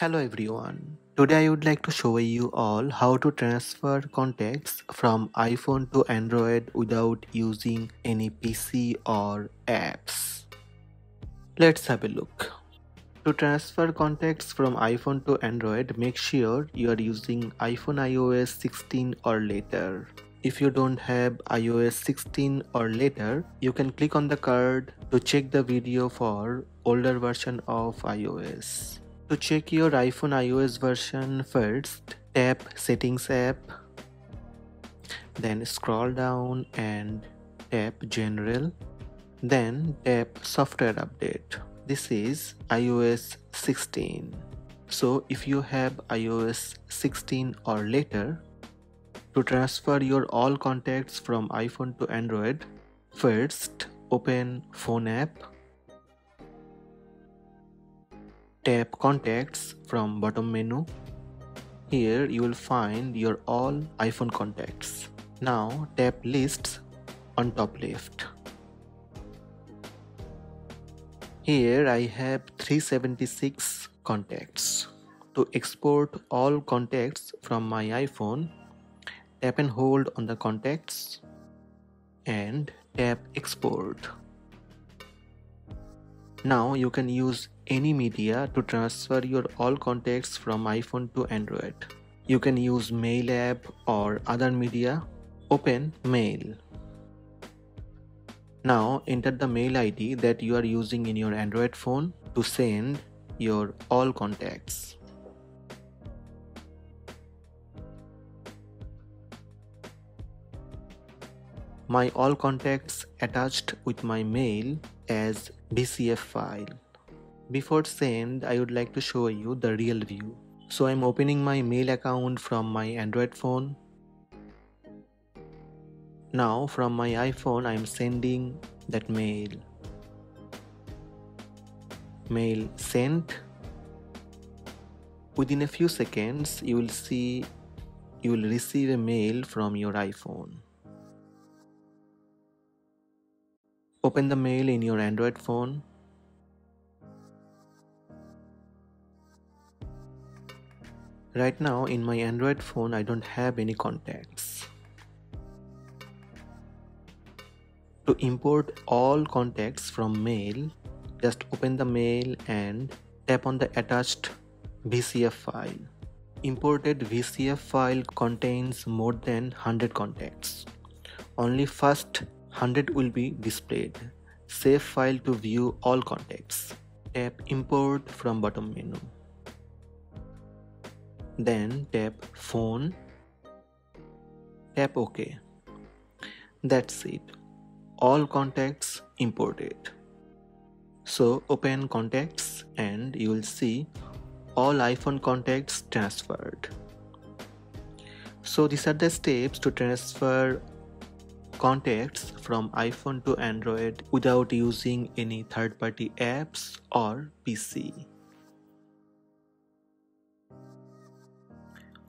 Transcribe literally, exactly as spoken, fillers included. Hello everyone, today I would like to show you all how to transfer contacts from iPhone to Android without using any P C or apps. Let's have a look. To transfer contacts from iPhone to Android, make sure you are using iPhone i O S sixteen or later. If you don't have i O S sixteen or later, you can click on the card to check the video for older version of iOS. To check your iPhone i O S version first, tap Settings app, then scroll down and tap General, then tap Software Update. This is i O S sixteen. So if you have i O S sixteen or later, to transfer your all contacts from iPhone to Android, first open Phone app, tap Contacts from bottom menu. Here you will find your all iPhone contacts. Now tap Lists on top left. Here I have three hundred seventy-six contacts. To export all contacts from my iPhone, tap and hold on the contacts and tap Export. Now you can use any media to transfer your all contacts from iPhone to Android. You can use Mail app or other media. Open Mail. Now enter the mail I D that you are using in your Android phone to send your all contacts. My all contacts attached with my mail as D C F file. Before send, I would like to show you the real view. So I'm opening my mail account from my Android phone. Now from my iPhone, I'm sending that mail. Mail sent. Within a few seconds, you will see, you will receive a mail from your iPhone. Open the mail in your Android phone. Right now in my Android phone, I don't have any contacts. To import all contacts from mail, just open the mail and tap on the attached V C F file. Imported V C F file contains more than one hundred contacts. Only first one hundred will be displayed. Save file to view all contacts. Tap Import from bottom menu. Then tap Phone. Tap OK. That's it. All contacts imported. So open Contacts and you will see all iPhone contacts transferred. So these are the steps to transfer contacts from iPhone to Android without using any third-party apps or P C.